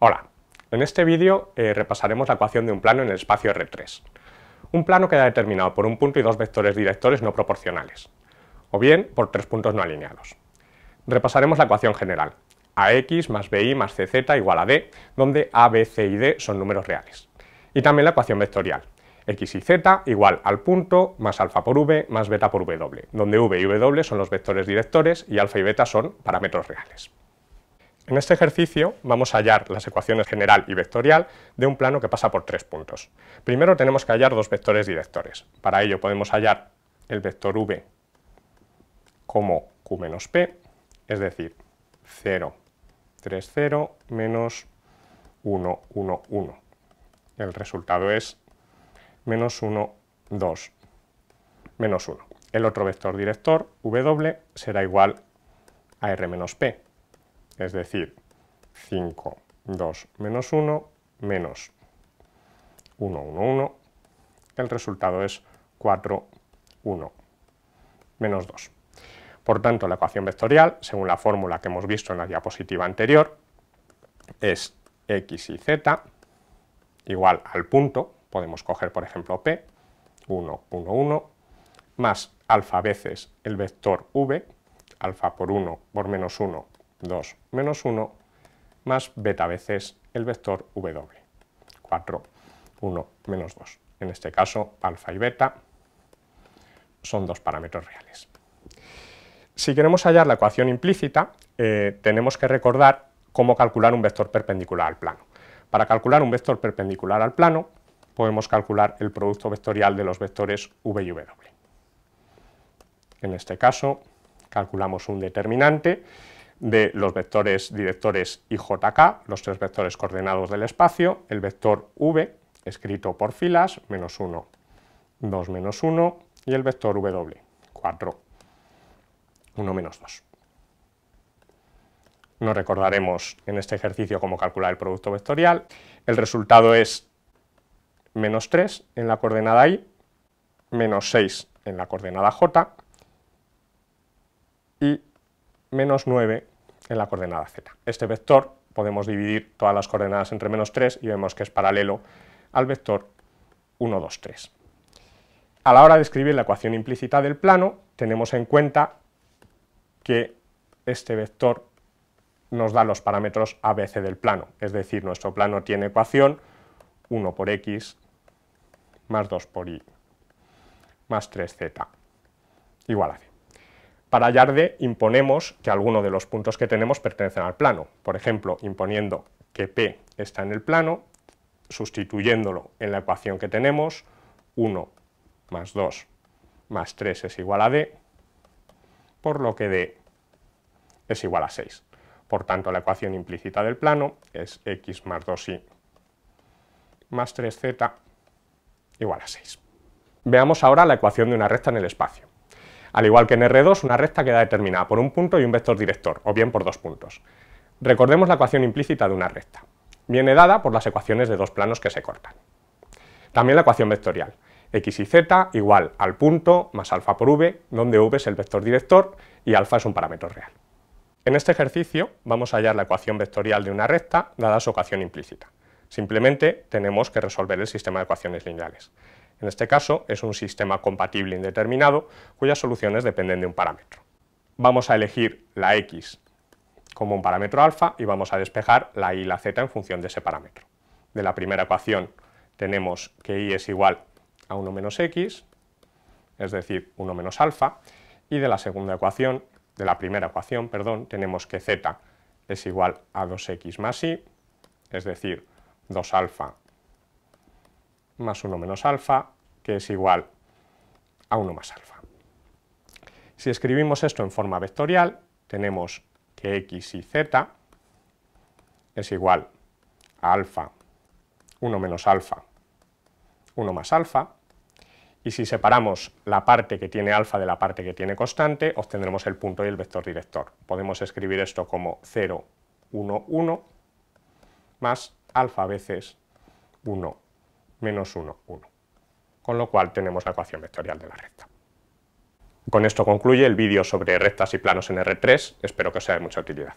Hola, en este vídeo repasaremos la ecuación de un plano en el espacio R3. Un plano queda determinado por un punto y dos vectores directores no proporcionales, o bien por tres puntos no alineados. Repasaremos la ecuación general, ax más bi más cz igual a d, donde a, b, c y d son números reales. Y también la ecuación vectorial, x y z igual al punto más alfa por v más beta por w, donde v y w son los vectores directores y alfa y beta son parámetros reales. En este ejercicio vamos a hallar las ecuaciones general y vectorial de un plano que pasa por tres puntos. Primero tenemos que hallar dos vectores directores. Para ello podemos hallar el vector v como q menos p, es decir, 0, 3, 0, menos 1, 1, 1. El resultado es menos 1, 2, menos 1. El otro vector director, w, será igual a r menos p. Es decir, 5, 2, menos 1, menos 1, 1, 1. El resultado es 4, 1, menos 2. Por tanto, la ecuación vectorial, según la fórmula que hemos visto en la diapositiva anterior, es x y z igual al punto, podemos coger por ejemplo p, 1, 1, 1, más alfa veces el vector v, alfa por 1 por menos 1, 2 menos 1, más beta veces el vector w, 4, 1, menos 2. En este caso, alfa y beta son dos parámetros reales. Si queremos hallar la ecuación implícita, tenemos que recordar cómo calcular un vector perpendicular al plano. Para calcular un vector perpendicular al plano, podemos calcular el producto vectorial de los vectores v y w. En este caso, calculamos un determinante de los vectores directores i, j, k, los tres vectores coordenados del espacio, el vector v, escrito por filas, menos 1, 2, menos 1, y el vector w, 4, 1, menos 2. No recordaremos en este ejercicio cómo calcular el producto vectorial. El resultado es menos 3 en la coordenada i, menos 6 en la coordenada j, y menos 9 en la coordenada z. Este vector podemos dividir todas las coordenadas entre menos 3 y vemos que es paralelo al vector 1, 2, 3. A la hora de escribir la ecuación implícita del plano, tenemos en cuenta que este vector nos da los parámetros a, b, c del plano, es decir, nuestro plano tiene ecuación 1 por x más 2 por y más 3z igual a c. Para hallar d, imponemos que alguno de los puntos que tenemos pertenecen al plano. Por ejemplo, imponiendo que p está en el plano, sustituyéndolo en la ecuación que tenemos, 1 más 2 más 3 es igual a d, por lo que d es igual a 6. Por tanto, la ecuación implícita del plano es x más 2y más 3z igual a 6. Veamos ahora la ecuación de una recta en el espacio. Al igual que en R2, una recta queda determinada por un punto y un vector director, o bien por dos puntos. Recordemos la ecuación implícita de una recta. Viene dada por las ecuaciones de dos planos que se cortan. También la ecuación vectorial. X y Z igual al punto más alfa por V, donde V es el vector director y alfa es un parámetro real. En este ejercicio vamos a hallar la ecuación vectorial de una recta dada su ecuación implícita. Simplemente tenemos que resolver el sistema de ecuaciones lineales. En este caso es un sistema compatible indeterminado cuyas soluciones dependen de un parámetro. Vamos a elegir la x como un parámetro alfa y vamos a despejar la y y la z en función de ese parámetro. De la primera ecuación tenemos que y es igual a 1 menos x, es decir, 1 menos alfa, y de la segunda ecuación, de la primera ecuación, perdón, tenemos que z es igual a 2x más y, es decir, 2 alfa más 1 menos alfa, que es igual a 1 más alfa. Si escribimos esto en forma vectorial, tenemos que x y z es igual a alfa, 1 menos alfa, 1 más alfa, y si separamos la parte que tiene alfa de la parte que tiene constante, obtendremos el punto y el vector director. Podemos escribir esto como 0, 1, 1, más alfa veces 1, menos 1, 1, con lo cual tenemos la ecuación vectorial de la recta. Con esto concluye el vídeo sobre rectas y planos en R3, espero que os sea de mucha utilidad.